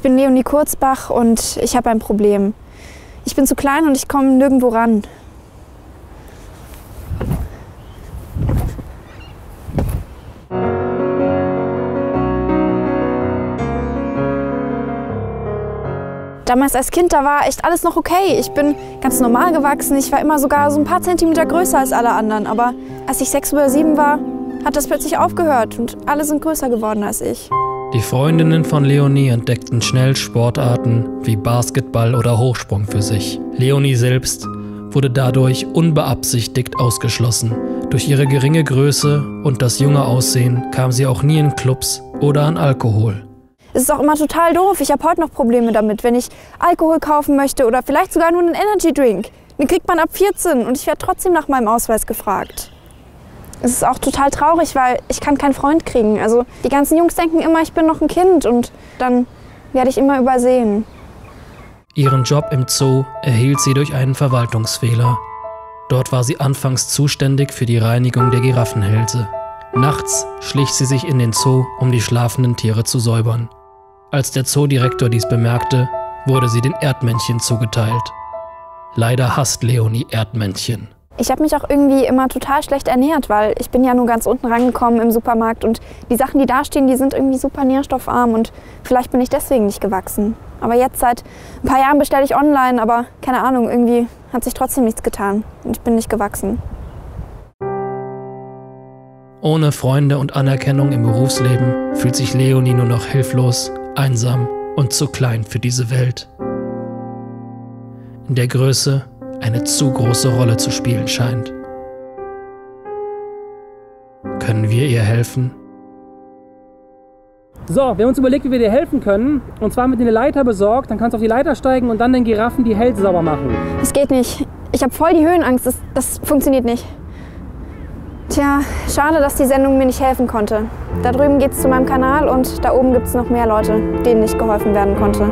Ich bin Leonie Kurzbach und ich habe ein Problem. Ich bin zu klein und ich komme nirgendwo ran. Damals als Kind, da war echt alles noch okay. Ich bin ganz normal gewachsen, ich war immer sogar so ein paar Zentimeter größer als alle anderen. Aber als ich 6 oder 7 war, hat das plötzlich aufgehört und alle sind größer geworden als ich. Die Freundinnen von Leonie entdeckten schnell Sportarten wie Basketball oder Hochsprung für sich. Leonie selbst wurde dadurch unbeabsichtigt ausgeschlossen. Durch ihre geringe Größe und das junge Aussehen kam sie auch nie in Clubs oder an Alkohol. Es ist auch immer total doof. Ich habe heute noch Probleme damit, wenn ich Alkohol kaufen möchte oder vielleicht sogar nur einen Energydrink. Den kriegt man ab 14 und ich werde trotzdem nach meinem Ausweis gefragt. Es ist auch total traurig, weil ich kann keinen Freund kriegen. Also die ganzen Jungs denken immer, ich bin noch ein Kind und dann werde ich immer übersehen. Ihren Job im Zoo erhielt sie durch einen Verwaltungsfehler. Dort war sie anfangs zuständig für die Reinigung der Giraffenhälse. Nachts schlich sie sich in den Zoo, um die schlafenden Tiere zu säubern. Als der Zoodirektor dies bemerkte, wurde sie den Erdmännchen zugeteilt. Leider hasst Leonie Erdmännchen. Ich habe mich auch irgendwie immer total schlecht ernährt, weil ich bin ja nur ganz unten rangekommen im Supermarkt und die Sachen, die da stehen, die sind irgendwie super nährstoffarm und vielleicht bin ich deswegen nicht gewachsen. Aber jetzt seit ein paar Jahren bestelle ich online, aber keine Ahnung, irgendwie hat sich trotzdem nichts getan und ich bin nicht gewachsen. Ohne Freunde und Anerkennung im Berufsleben fühlt sich Leonie nur noch hilflos, einsam und zu klein für diese Welt. In der Größe eine zu große Rolle zu spielen scheint. Können wir ihr helfen? So, wir haben uns überlegt, wie wir dir helfen können. Und zwar haben wir dir eine Leiter besorgt, dann kannst du auf die Leiter steigen und dann den Giraffen die Hälse sauber machen. Das geht nicht. Ich habe voll die Höhenangst. Das funktioniert nicht. Tja, schade, dass die Sendung mir nicht helfen konnte. Da drüben geht's zu meinem Kanal und da oben gibt's noch mehr Leute, denen nicht geholfen werden konnte.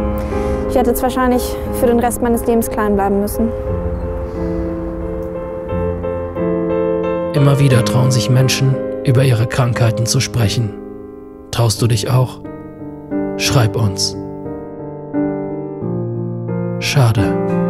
Ich werde jetzt wahrscheinlich für den Rest meines Lebens klein bleiben müssen. Immer wieder trauen sich Menschen, über ihre Krankheiten zu sprechen. Traust du dich auch? Schreib uns. Schade.